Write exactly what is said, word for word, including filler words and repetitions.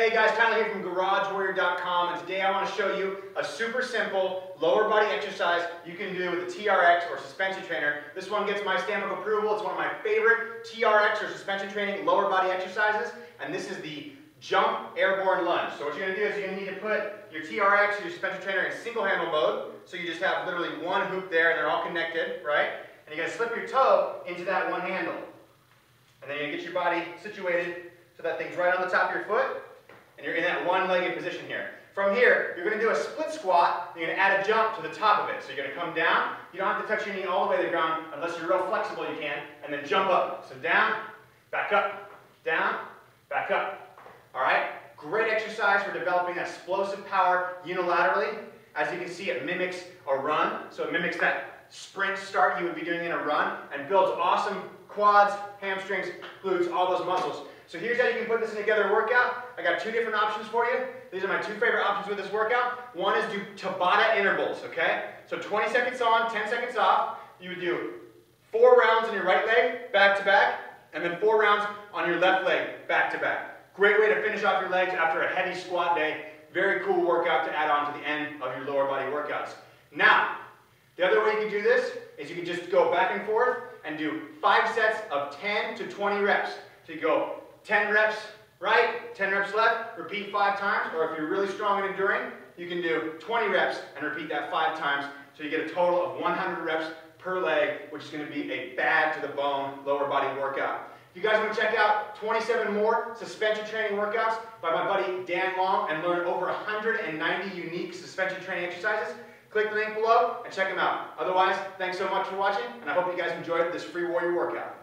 Hey guys, Tyler here from garage warrior dot com, and today I want to show you a super simple lower body exercise you can do with a T R X or suspension trainer. This one gets my stamp of approval. It's one of my favorite T R X or suspension training lower body exercises, and this is the jump airborne lunge. So what you're going to do is you're going to need to put your T R X or your suspension trainer in single handle mode, so you just have literally one hoop there and they're all connected, right? And you're going to slip your toe into that one handle, and then you're going to get your body situated so that thing's right on the top of your foot. And you're in that one-legged position here. From here, you're going to do a split squat, and you're going to add a jump to the top of it. So you're going to come down. You don't have to touch your knee all the way to the ground unless you're real flexible, you can, and then jump up. So down, back up, down, back up. All right? Great exercise for developing that explosive power unilaterally. As you can see, it mimics a run. So it mimics that sprint start you would be doing in a run and builds awesome quads, hamstrings, glutes, all those muscles. So here's how you can put this in a together workout. I got two different options for you. These are my two favorite options with this workout. One is do Tabata intervals, okay? So twenty seconds on, ten seconds off. You would do four rounds on your right leg, back to back, and then four rounds on your left leg, back to back. Great way to finish off your legs after a heavy squat day. Very cool workout to add on to the end of your lower body workouts. Now, the other way you can do this is you can just go back and forth and do five sets of ten to twenty reps. So you go ten reps, right, ten reps left, repeat five times, or if you're really strong and enduring, you can do twenty reps and repeat that five times, so you get a total of one hundred reps per leg, which is going to be a bad to the bone lower body workout. If you guys want to check out twenty-seven more suspension training workouts by my buddy Dan Long and learn over one hundred ninety unique suspension training exercises, click the link below and check them out. Otherwise, thanks so much for watching, and I hope you guys enjoyed this free warrior workout.